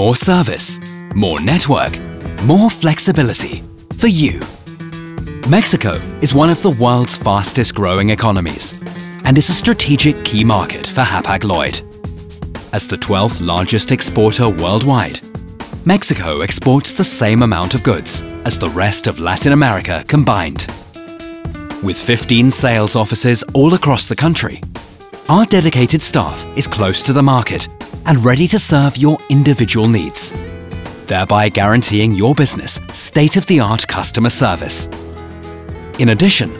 more service, more network, more flexibility for you. Mexico is one of the world's fastest growing economies and is a strategic key market for Hapag-Lloyd. As the 12th largest exporter worldwide, Mexico exports the same amount of goods as the rest of Latin America combined. With 15 sales offices all across the country, our dedicated staff is close to the market and ready to serve your individual needs, thereby guaranteeing your business state-of-the-art customer service. In addition,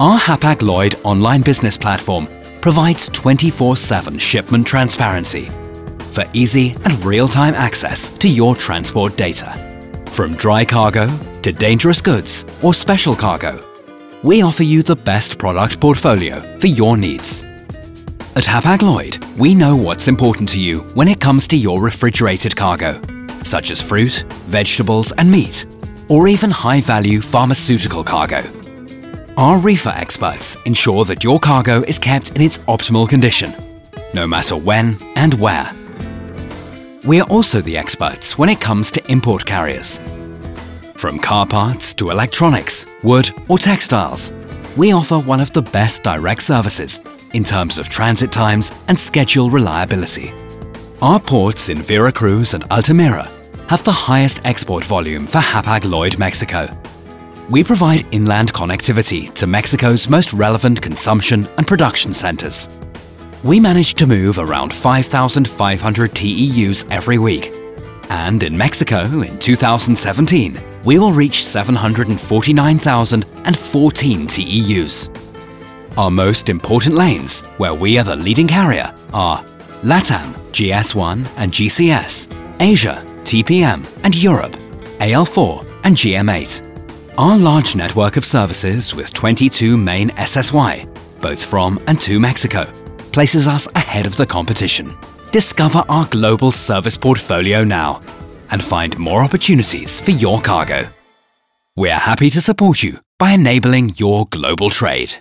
our Hapag-Lloyd online business platform provides 24/7 shipment transparency for easy and real-time access to your transport data. From dry cargo to dangerous goods or special cargo, we offer you the best product portfolio for your needs. At Hapag-Lloyd, we know what's important to you when it comes to your refrigerated cargo, such as fruit, vegetables and meat, or even high-value pharmaceutical cargo. Our reefer experts ensure that your cargo is kept in its optimal condition, no matter when and where. We are also the experts when it comes to import carriers. From car parts to electronics, wood or textiles, we offer one of the best direct services in terms of transit times and schedule reliability. Our ports in Veracruz and Altamira have the highest export volume for Hapag-Lloyd Mexico. We provide inland connectivity to Mexico's most relevant consumption and production centers. We manage to move around 5,500 TEUs every week. And in Mexico, in 2017, we will reach 749,014 TEUs. Our most important lanes, where we are the leading carrier, are LATAM, GS1 and GCS, Asia, TPM and Europe, AL4 and GM8. Our large network of services with 22 main SSY, both from and to Mexico, places us ahead of the competition. Discover our global service portfolio now and find more opportunities for your cargo. We're happy to support you by enabling your global trade.